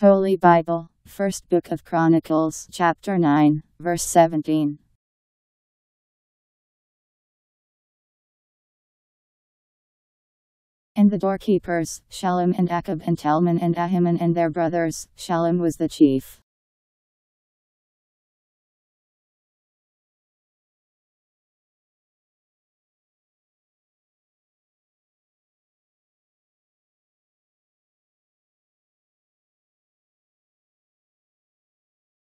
Holy Bible, First Book of Chronicles, Chapter 9, Verse 17. And the doorkeepers, Shallum and Akkub and Talmon and Ahiman and their brothers. Shallum was the chief.